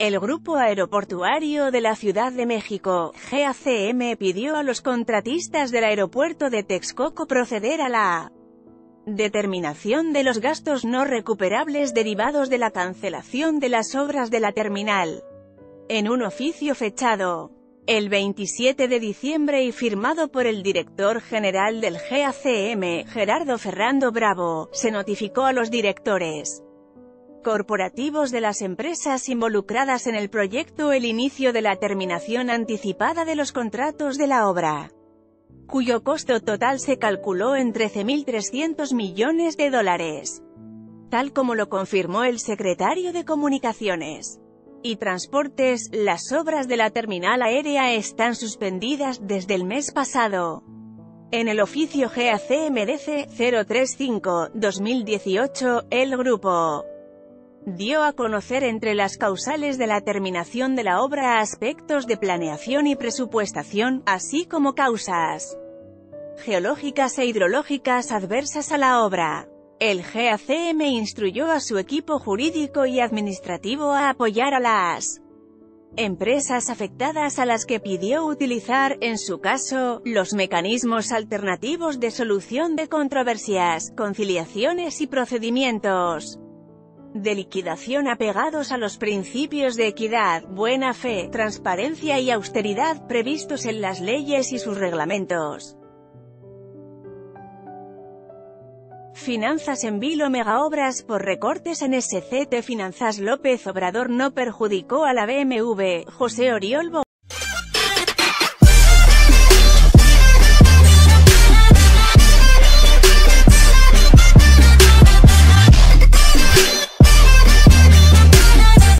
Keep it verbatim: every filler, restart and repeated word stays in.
El Grupo Aeroportuario de la Ciudad de México, G A C M, pidió a los contratistas del aeropuerto de Texcoco proceder a la determinación de los gastos no recuperables derivados de la cancelación de las obras de la terminal. En un oficio fechado el veintisiete de diciembre y firmado por el director general del G A C M, Gerardo Fernando Bravo, se notificó a los directores corporativos de las empresas involucradas en el proyecto el inicio de la terminación anticipada de los contratos de la obra, cuyo costo total se calculó en trece mil trescientos millones de dólares, tal como lo confirmó el secretario de Comunicaciones y Transportes. Las obras de la terminal aérea están suspendidas desde el mes pasado. En el oficio G A C M D C cero treinta y cinco dos mil dieciocho, el grupo dio a conocer entre las causales de la terminación de la obra aspectos de planeación y presupuestación, así como causas geológicas e hidrológicas adversas a la obra. El G A C M instruyó a su equipo jurídico y administrativo a apoyar a las empresas afectadas, a las que pidió utilizar, en su caso, los mecanismos alternativos de solución de controversias, conciliaciones y procedimientos de liquidación apegados a los principios de equidad, buena fe, transparencia y austeridad previstos en las leyes y sus reglamentos. Finanzas en vilo. Megaobras por recortes en S C T. Finanzas. López Obrador no perjudicó a la B M V. José Oriol Bouzas.